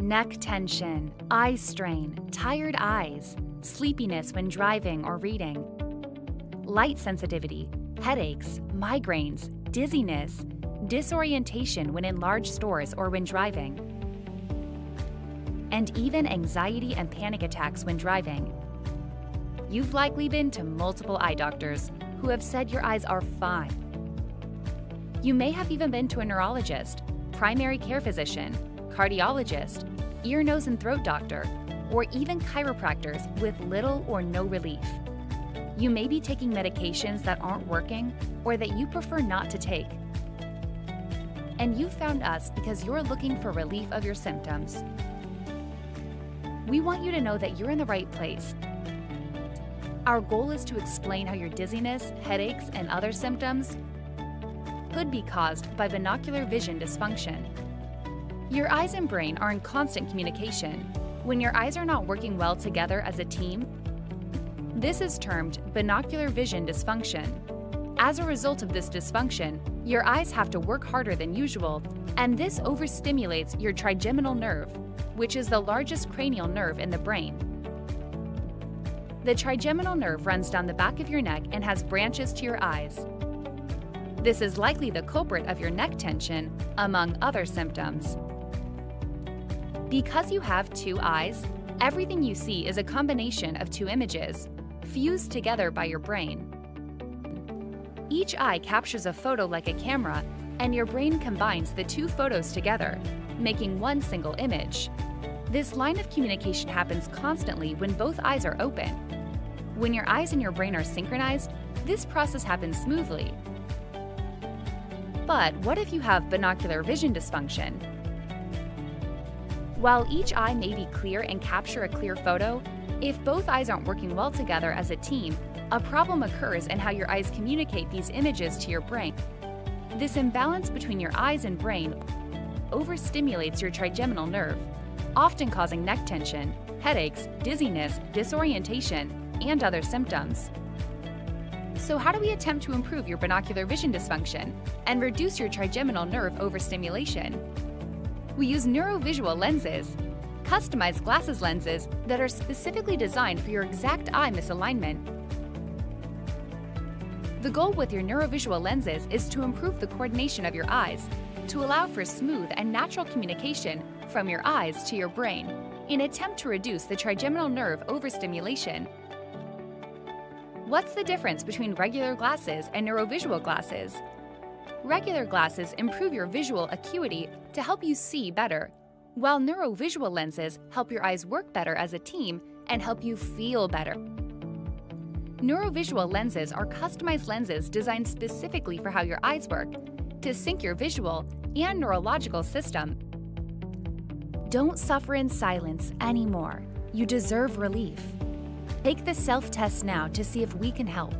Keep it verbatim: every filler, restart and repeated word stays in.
neck tension, eye strain, tired eyes, sleepiness when driving or reading, light sensitivity, headaches, migraines, dizziness, disorientation when in large stores or when driving, and even anxiety and panic attacks when driving. You've likely been to multiple eye doctors who have said your eyes are fine. You may have even been to a neurologist, primary care physician, cardiologist, ear, nose, and throat doctor, or even chiropractors with little or no relief. You may be taking medications that aren't working or that you prefer not to take. And you found us because you're looking for relief of your symptoms. We want you to know that you're in the right place. Our goal is to explain how your dizziness, headaches, and other symptoms could be caused by binocular vision dysfunction. Your eyes and brain are in constant communication. When your eyes are not working well together as a team, this is termed binocular vision dysfunction. As a result of this dysfunction, your eyes have to work harder than usual, and this overstimulates your trigeminal nerve, which is the largest cranial nerve in the brain. The trigeminal nerve runs down the back of your neck and has branches to your eyes. This is likely the culprit of your neck tension, among other symptoms. Because you have two eyes, everything you see is a combination of two images, fused together by your brain. Each eye captures a photo like a camera, and your brain combines the two photos together, making one single image. This line of communication happens constantly when both eyes are open. When your eyes and your brain are synchronized, this process happens smoothly. But what if you have binocular vision dysfunction? While each eye may be clear and capture a clear photo, if both eyes aren't working well together as a team, a problem occurs in how your eyes communicate these images to your brain. This imbalance between your eyes and brain overstimulates your trigeminal nerve, often causing neck tension, headaches, dizziness, disorientation, and other symptoms. So how do we attempt to improve your binocular vision dysfunction and reduce your trigeminal nerve overstimulation? We use neurovisual lenses, customized glasses lenses that are specifically designed for your exact eye misalignment. The goal with your neurovisual lenses is to improve the coordination of your eyes to allow for smooth and natural communication from your eyes to your brain in an attempt to reduce the trigeminal nerve overstimulation. What's the difference between regular glasses and neurovisual glasses? Regular glasses improve your visual acuity to help you see better, while neurovisual lenses help your eyes work better as a team and help you feel better. Neurovisual lenses are customized lenses designed specifically for how your eyes work, to sync your visual and neurological system. Don't suffer in silence anymore. You deserve relief. Take the self-test now to see if we can help.